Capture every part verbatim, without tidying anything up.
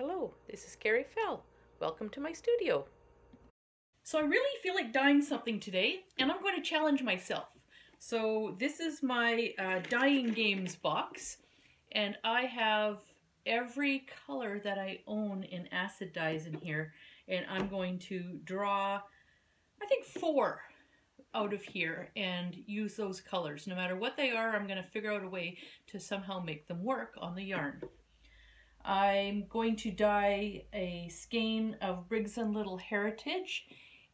Hello, this is Kari Fell. Welcome to my studio. So I really feel like dyeing something today, and I'm going to challenge myself. So this is my uh, dyeing games box, and I have every color that I own in acid dyes in here, and I'm going to draw, I think, four out of here and use those colors. No matter what they are, I'm going to figure out a way to somehow make them work on the yarn. I'm going to dye a skein of Briggs and Little Heritage,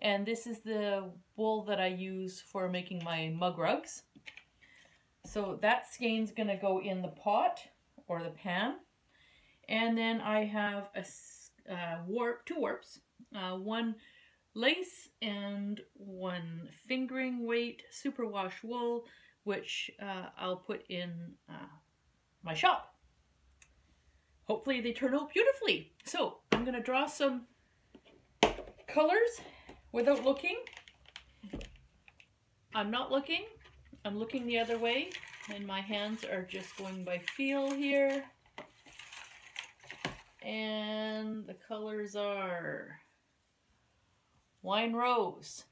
and this is the wool that I use for making my mug rugs. So that skein's going to go in the pot or the pan, and then I have a uh, warp, two warps, uh, one lace and one fingering weight superwash wool, which uh, I'll put in uh, my shop. Hopefully they turn out beautifully. So I'm going to draw some colors without looking. I'm not looking. I'm looking the other way, and my hands are just going by feel here. And the colors are Wine Rose,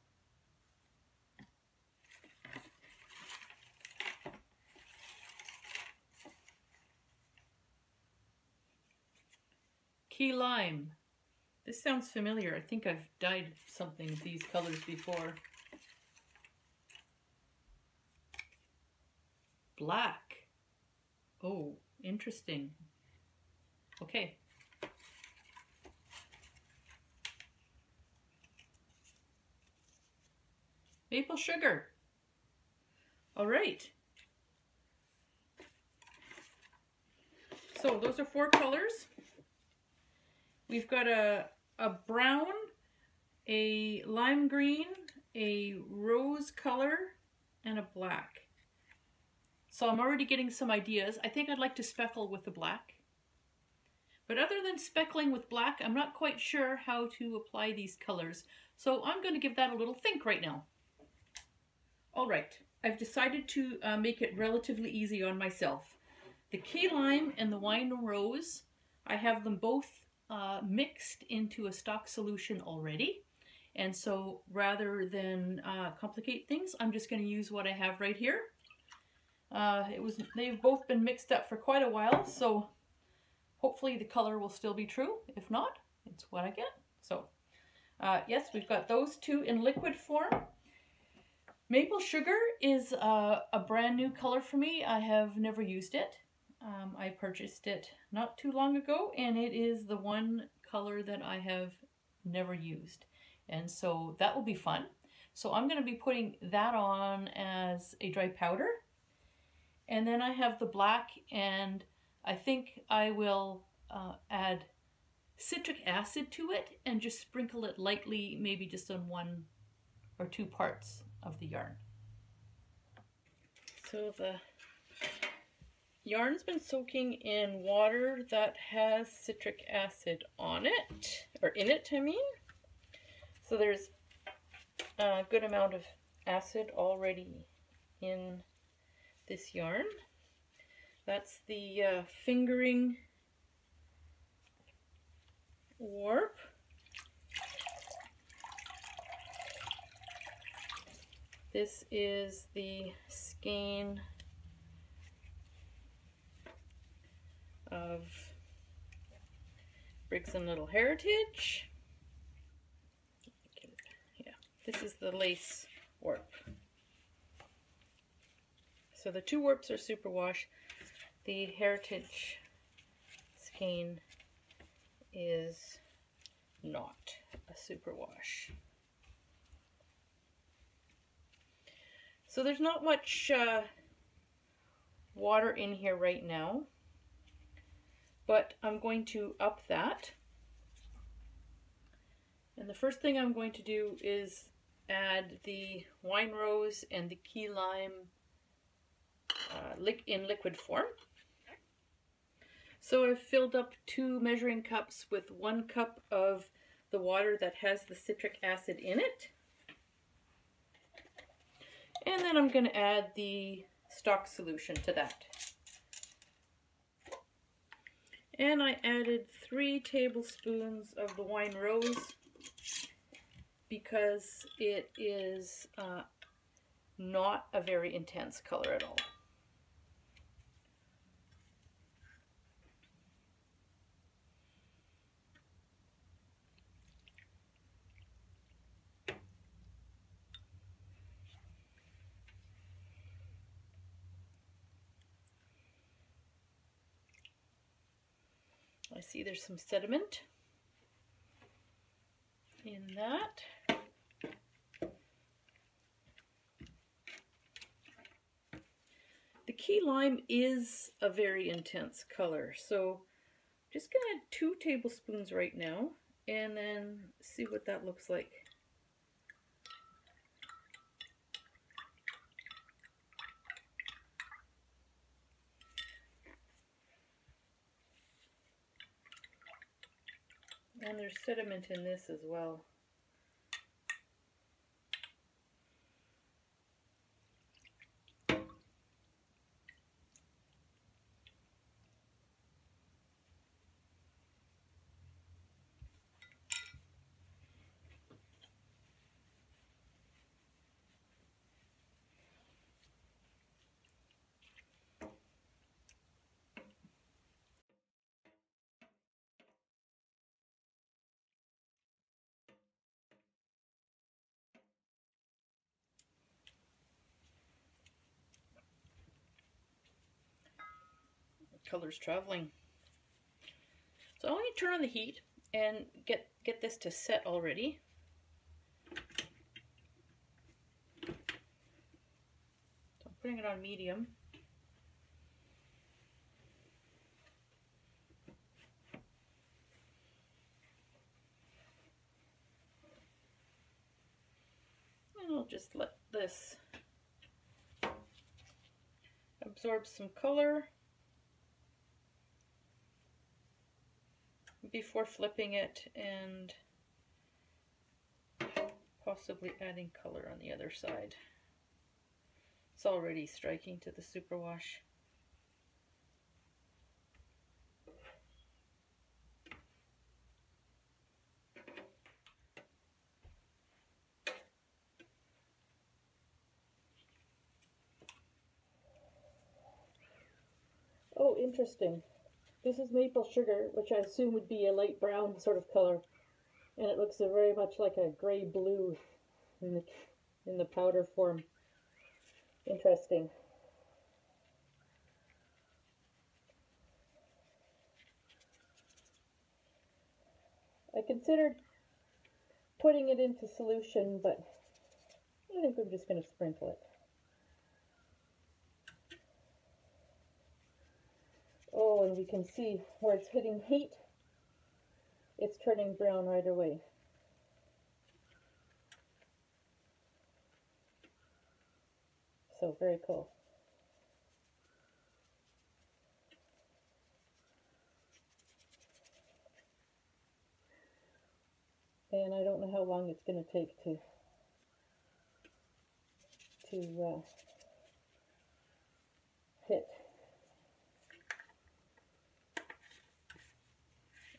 Key Lime. This sounds familiar. I think I've dyed something of these colors before. Black. Oh, interesting. Okay. Maple Sugar. All right. So those are four colors. We've got a, a brown, a lime green, a rose color, and a black. So I'm already getting some ideas. I think I'd like to speckle with the black. But other than speckling with black, I'm not quite sure how to apply these colors. So I'm going to give that a little think right now. All right, I've decided to uh, make it relatively easy on myself. The Key Lime and the Wine Rose, I have them both Uh, mixed into a stock solution already, and so rather than uh, complicate things, I'm just going to use what I have right here. Uh, it was they've both been mixed up for quite a while, so hopefully the color will still be true. If not, it's what I get. So uh, yes, we've got those two in liquid form. Maple Sugar is uh, a brand new color for me. I have never used it. Um, I purchased it not too long ago, and it is the one color that I have never used, and so that will be fun. So I'm going to be putting that on as a dry powder, and then I have the black, and I think I will uh, add citric acid to it and just sprinkle it lightly, maybe just on one or two parts of the yarn. So the yarn's been soaking in water that has citric acid on it, or in it, I mean. So there's a good amount of acid already in this yarn. That's the uh, fingering warp. This is the skein of Briggs and Little Heritage. Yeah, this is the lace warp. So the two warps are superwash. The Heritage skein is not a superwash. So there's not much uh, water in here right now, but I'm going to up that. And the first thing I'm going to do is add the Wine Rose and the Key Lime uh, li in liquid form. So I've filled up two measuring cups with one cup of the water that has the citric acid in it. And then I'm going to add the stock solution to that. And I added three tablespoons of the wine rose because it is uh, not a very intense color at all. I see there's some sediment in that. The key lime is a very intense color, so I'm just gonna add two tablespoons right now and then see what that looks like. And there's sediment in this as well. Color's traveling. So I want you to turn on the heat and get get this to set already. So I'm putting it on medium. And I'll just let this absorb some color before flipping it and possibly adding color on the other side. It's already striking to the superwash. Oh, interesting. This is maple sugar, which I assume would be a light brown sort of color, and it looks very much like a gray blue in the, in the powder form. Interesting. I considered putting it into solution, but I think I'm just going to sprinkle it. Oh, and we can see where it's hitting heat, it's turning brown right away. So very cool. And I don't know how long it's going to take to to uh, hit.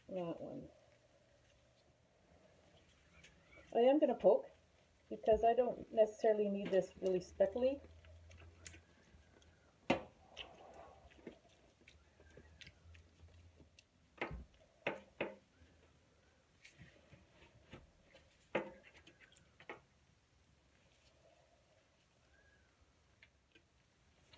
That one. I am going to poke because I don't necessarily need this really speckly. I'm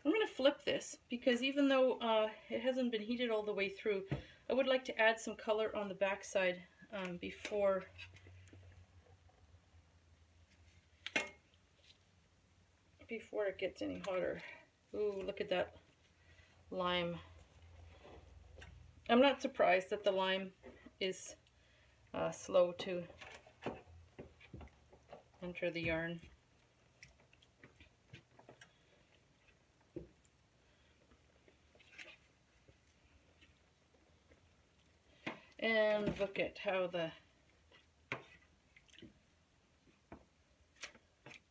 going to flip this because even though uh, it hasn't been heated all the way through, I would like to add some color on the back side um, before before it gets any hotter. Ooh, look at that lime. I'm not surprised that the lime is uh, slow to enter the yarn. And look at how the,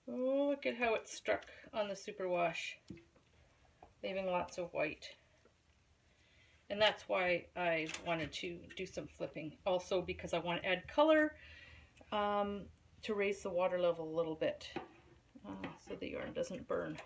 oh, look at how it struck on the superwash, leaving lots of white. And that's why I wanted to do some flipping. Also because I want to add color um, to raise the water level a little bit uh, so the yarn doesn't burn.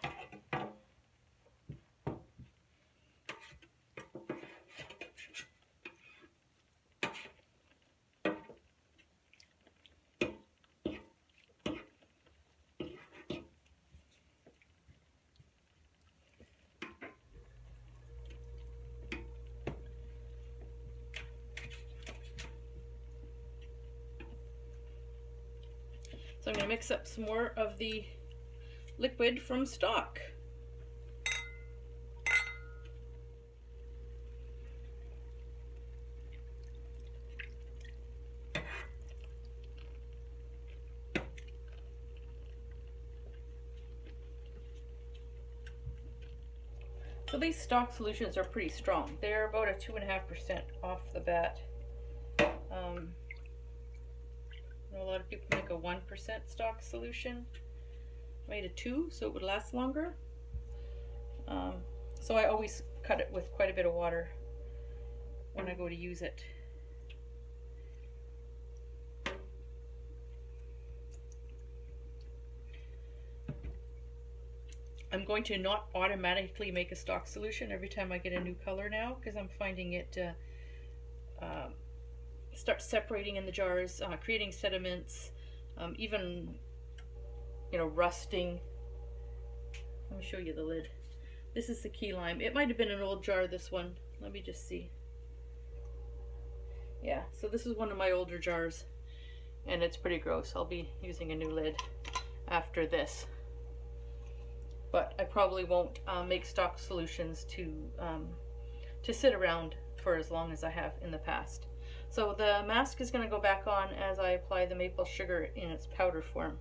So I'm going to mix up some more of the liquid from stock. So these stock solutions are pretty strong. They're about a two and a half percent off the bat. Um, A lot of people make a one percent stock solution. I made a two so it would last longer. Um, so I always cut it with quite a bit of water when I go to use it. I'm going to not automatically make a stock solution every time I get a new color now, because I'm finding it uh, uh, start separating in the jars, uh, creating sediments, um, even, you know, rusting. Let me show you the lid. This is the key lime. It might have been an old jar, this one. Let me just see. Yeah, so this is one of my older jars, and it's pretty gross. I'll be using a new lid after this. But I probably won't uh, make stock solutions to, um, to sit around for as long as I have in the past. So the mask is going to go back on as I apply the maple sugar in its powder form.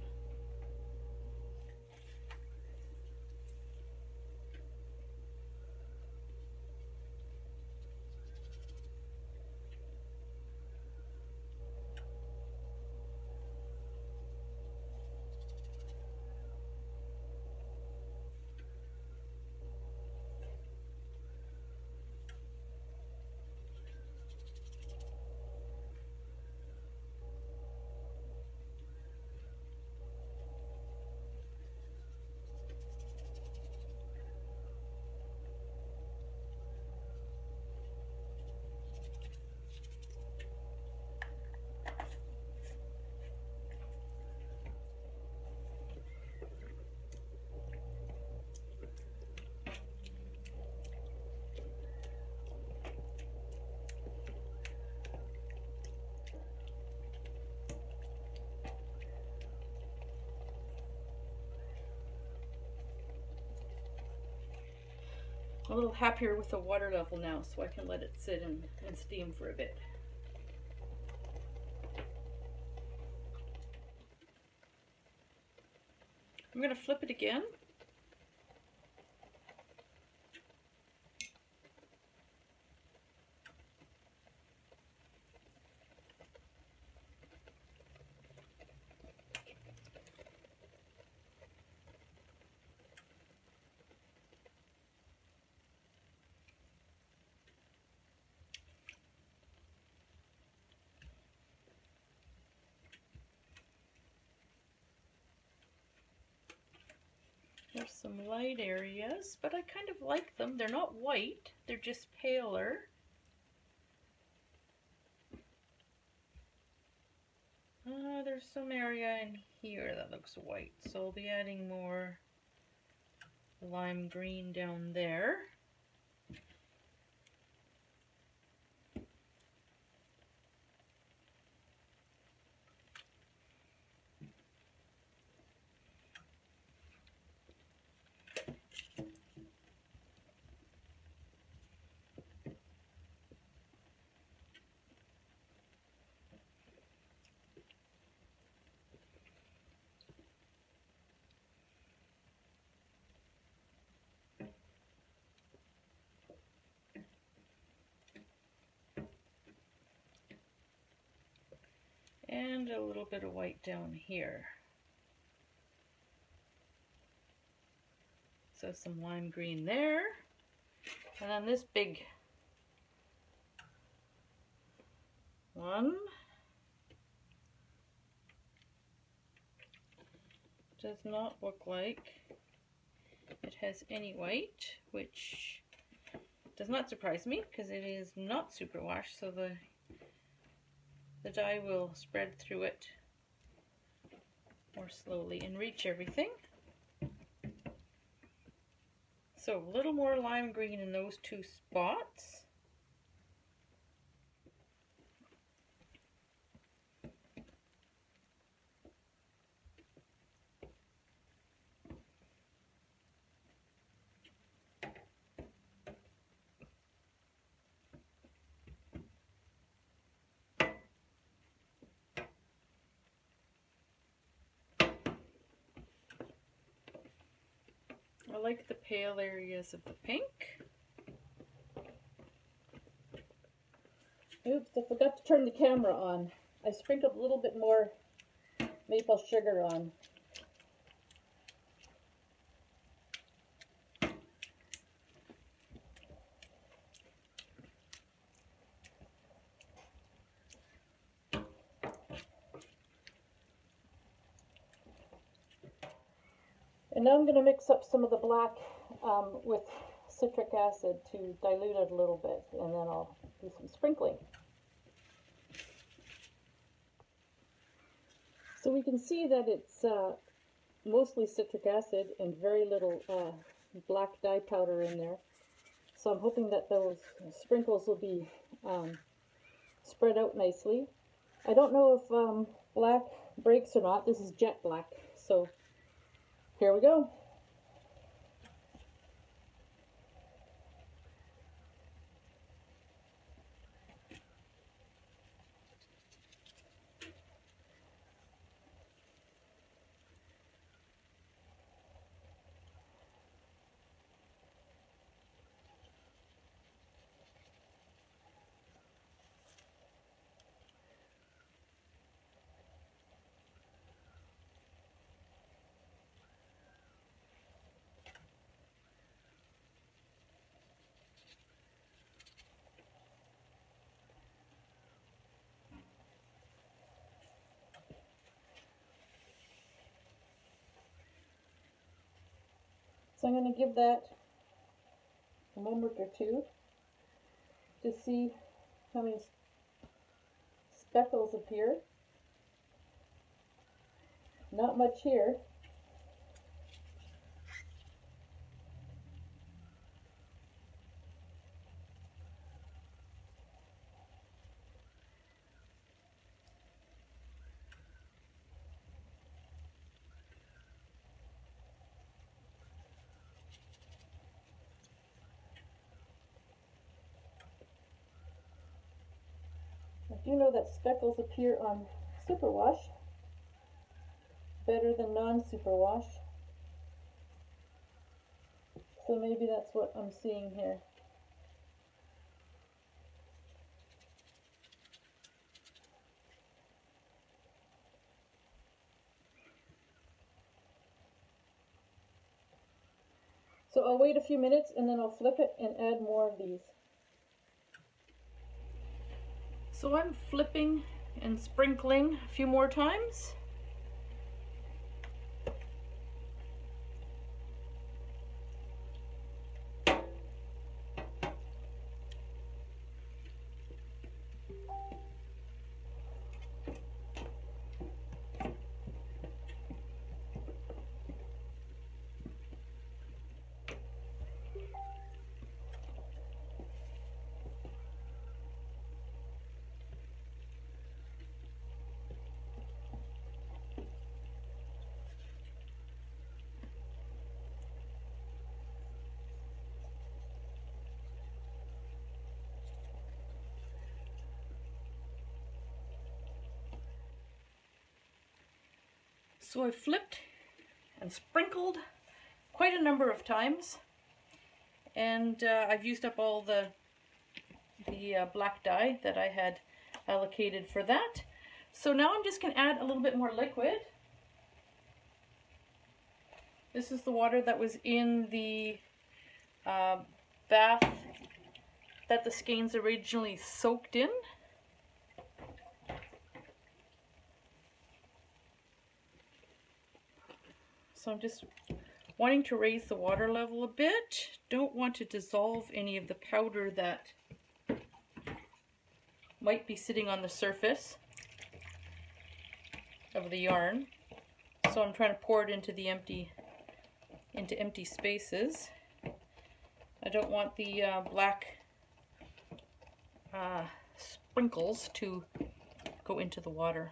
I'm a little happier with the water level now, so I can let it sit and, and steam for a bit. I'm going to flip it again. There's some light areas, but I kind of like them. They're not white, they're just paler. Uh, there's some area in here that looks white, so I'll be adding more lime green down there. And a little bit of white down here. So some lime green there. And then this big one. Does not look like it has any weight, which does not surprise me because it is not superwash, so the the dye will spread through it more slowly and reach everything. So a little more lime green in those two spots. I like the pale areas of the pink. Oops, I forgot to turn the camera on. I sprinkled a little bit more maple sugar on. And now I'm going to mix up some of the black um, with citric acid to dilute it a little bit, and then I'll do some sprinkling. So we can see that it's uh, mostly citric acid and very little uh, black dye powder in there. So I'm hoping that those sprinkles will be um, spread out nicely. I don't know if um, black breaks or not. This is jet black, so here we go. So I'm going to give that a moment or two to see how many speckles appear. Not much here. You know that speckles appear on superwash better than non-superwash, so maybe that's what I'm seeing here. So I'll wait a few minutes and then I'll flip it and add more of these. So I'm flipping and sprinkling a few more times. So I flipped and sprinkled quite a number of times, and uh, I've used up all the, the uh, black dye that I had allocated for that. So now I'm just going to add a little bit more liquid. This is the water that was in the uh, bath that the skeins originally soaked in. So I'm just wanting to raise the water level a bit. Don't want to dissolve any of the powder that might be sitting on the surface of the yarn. So I'm trying to pour it into the empty, into empty spaces. I don't want the uh, black uh, sprinkles to go into the water.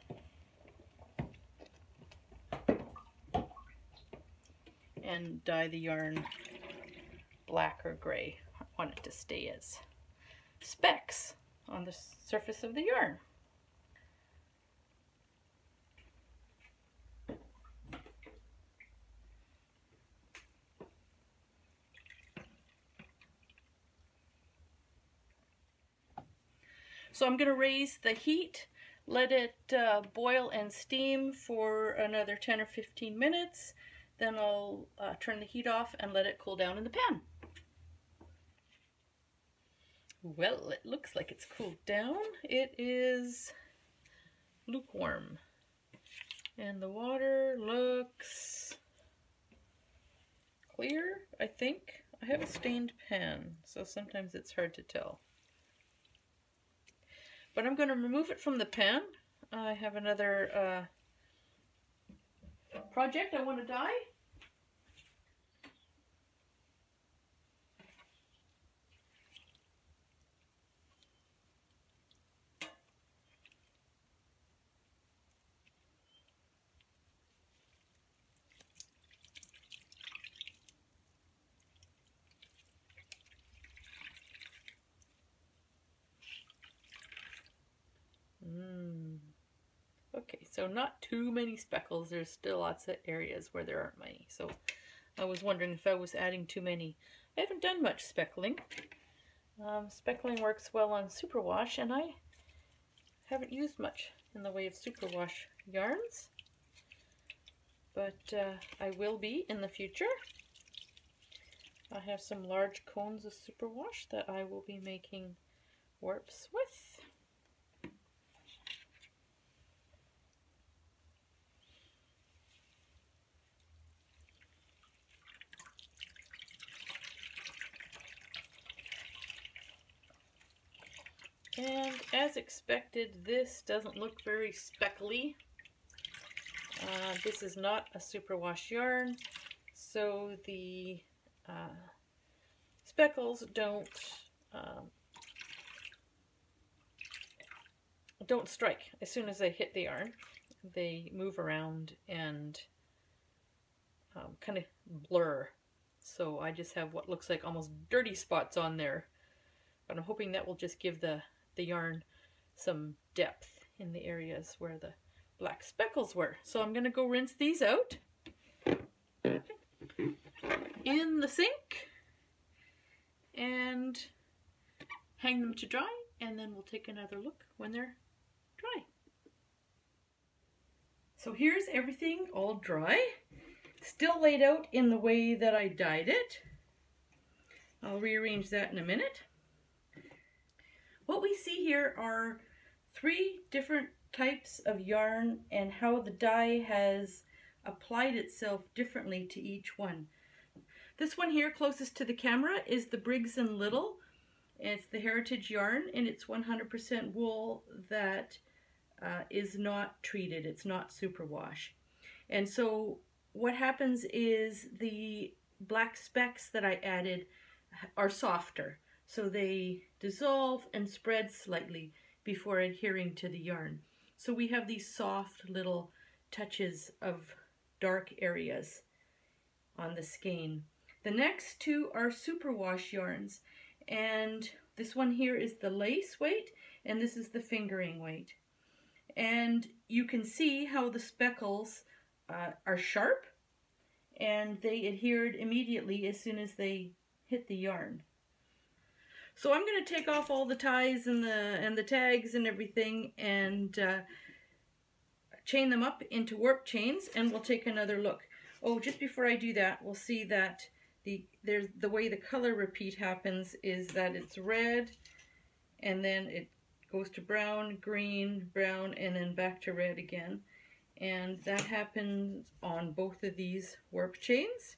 And dye the yarn black or gray. I want it to stay as specks on the surface of the yarn. So I'm going to raise the heat, let it uh, boil and steam for another ten or fifteen minutes. Then I'll uh, turn the heat off and let it cool down in the pan. Well, it looks like it's cooled down. It is lukewarm. And the water looks clear, I think. I have a stained pan, so sometimes it's hard to tell. But I'm going to remove it from the pan. I have another uh, project I want to dye. Mm. Okay, so not too many speckles. There's still lots of areas where there aren't many. So I was wondering if I was adding too many. I haven't done much speckling. Um, speckling works well on superwash, and I haven't used much in the way of superwash yarns, but uh, I will be in the future. I have some large cones of superwash that I will be making warps with. And as expected, this doesn't look very speckly. Uh, this is not a superwash yarn, so the uh, speckles don't um, don't strike as soon as they hit the yarn. They move around and um, kind of blur. So I just have what looks like almost dirty spots on there, but I'm hoping that will just give the the yarn some depth in the areas where the black speckles were. So I'm going to go rinse these out in the sink and hang them to dry, and then we'll take another look when they're dry. So here's everything all dry, still laid out in the way that I dyed it. I'll rearrange that in a minute. What we see here are three different types of yarn and how the dye has applied itself differently to each one. This one here closest to the camera is the Briggs and Little. It's the heritage yarn, and it's one hundred percent wool that uh, is not treated. It's not superwash. And so what happens is the black specks that I added are softer. So they dissolve and spread slightly before adhering to the yarn. So we have these soft little touches of dark areas on the skein. The next two are superwash yarns, and this one here is the lace weight, and this is the fingering weight. And you can see how the speckles uh, are sharp, and they adhered immediately as soon as they hit the yarn. So I'm going to take off all the ties and the and the tags and everything, and uh, chain them up into warp chains, and we'll take another look. Oh, just before I do that, we'll see that the there's the way the color repeat happens is that it's red, and then it goes to brown, green, brown, and then back to red again. and that happens on both of these warp chains.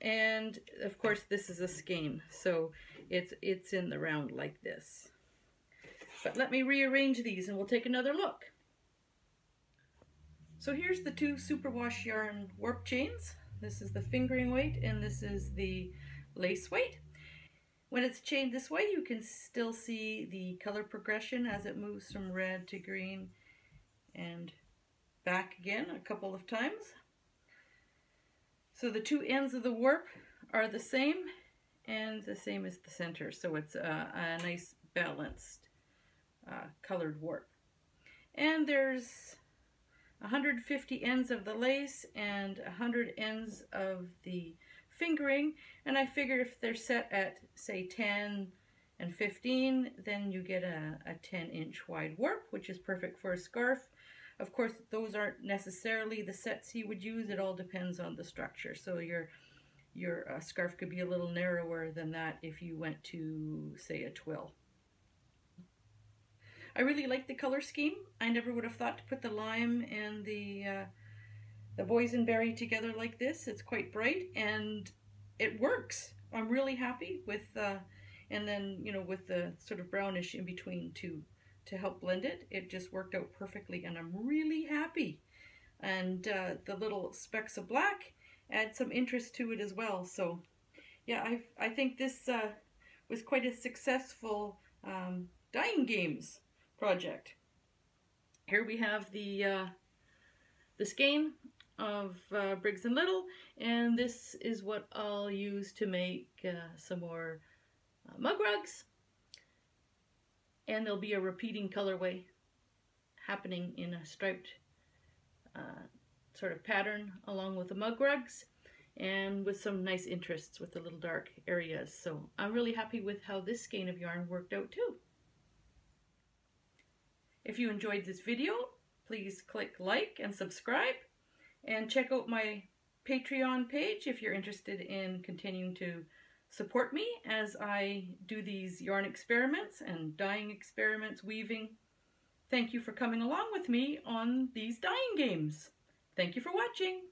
And of course this is a skein, so it's it's in the round like this. But let me rearrange these and we'll take another look. So here's the two superwash yarn warp chains. This is the fingering weight and this is the lace weight. When it's chained this way, you can still see the color progression as it moves from red to green and back again a couple of times. So the two ends of the warp are the same and the same as the center, so it's a, a nice balanced uh, colored warp. And there's one hundred fifty ends of the lace and one hundred ends of the fingering, and I figure if they're set at say ten and fifteen, then you get a, a ten inch wide warp, which is perfect for a scarf. Of course, those aren't necessarily the sets you would use. It all depends on the structure. So your your uh, scarf could be a little narrower than that if you went to say a twill. I really like the color scheme. I never would have thought to put the lime and the uh, the boysenberry together like this. It's quite bright and it works. I'm really happy with, uh, and then, you know, with the sort of brownish in between to, to help blend it. It just worked out perfectly and I'm really happy. And uh, the little specks of black add some interest to it as well. So yeah, I've, I think this uh, was quite a successful um, dyeing games project. Here we have the, uh, the skein of uh, Briggs and Little, and this is what I'll use to make uh, some more uh, mug rugs, and there'll be a repeating colorway happening in a striped uh, sort of pattern along with the mug rugs and with some nice interests with the little dark areas. So I'm really happy with how this skein of yarn worked out too. If you enjoyed this video, please click like and subscribe. And check out my Patreon page if you're interested in continuing to support me as I do these yarn experiments and dyeing experiments, weaving. Thank you for coming along with me on these dyeing games. Thank you for watching.